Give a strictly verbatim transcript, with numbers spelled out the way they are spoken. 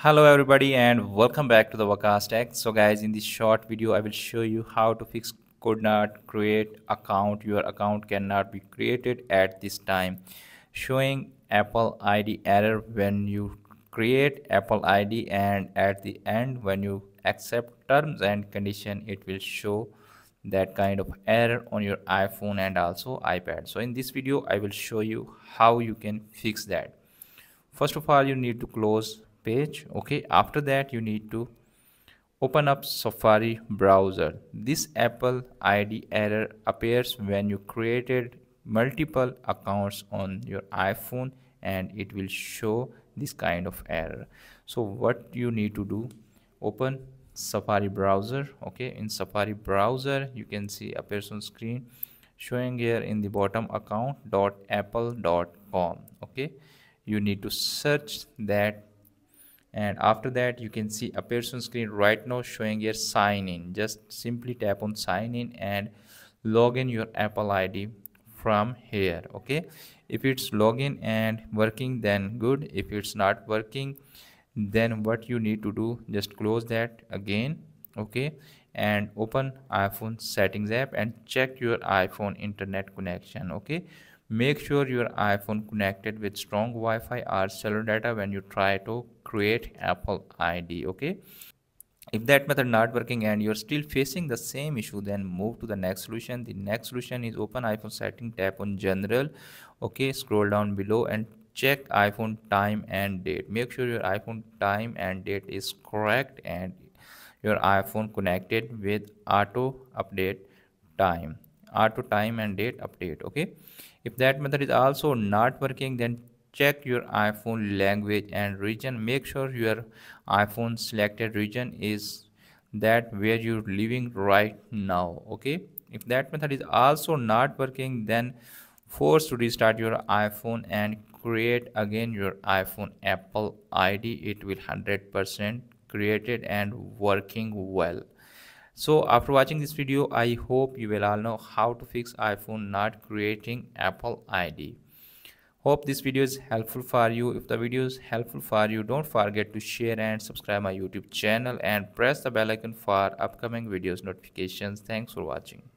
Hello everybody and welcome back to the Waqas Tech. So guys, in this short video I will show you how to fix could not create account. Your account cannot be created at this time, showing Apple I D error when you create Apple I D, and at the end when you accept terms and condition it will show that kind of error on your iPhone and also iPad. So in this video I will show you how you can fix that. First of all, you need to close page. Okay, after that you need to open up Safari browser. This Apple I D error appears when you created multiple accounts on your iPhone, and it will show this kind of error. So what you need to do, open Safari browser. Okay, in Safari browser you can see appears on screen showing here in the bottom account dot apple dot com. Okay, you need to search that, and after that you can see appears on screen right now showing here sign in. Just simply tap on sign in and log in your Apple I D from here. Okay, if it's login and working then good. If it's not working then what you need to do, just close that again. Okay, and open iPhone settings app and check your iPhone internet connection. Okay, make sure your iPhone connected with strong Wi-Fi or cellular data when you try to create Apple I D. Okay, if that method not working and you're still facing the same issue, then move to the next solution. The next solution is open iPhone setting, tap on general. Okay, scroll down below and check iPhone time and date. Make sure your iPhone time and date is correct and your iPhone connected with auto update time. Auto time and date update. Okay, if that method is also not working then check your iPhone language and region. Make sure your iPhone selected region is that where you're living right now. Okay, if that method is also not working then force to restart your iPhone and create again your iPhone Apple I D. It will one hundred percent created and working well. So after watching this video, I hope you will all know how to fix iPhone not creating Apple I D. Hope this video is helpful for you. If the video is helpful for you, don't forget to share and subscribe my YouTube channel and press the bell icon for upcoming videos notifications. Thanks for watching.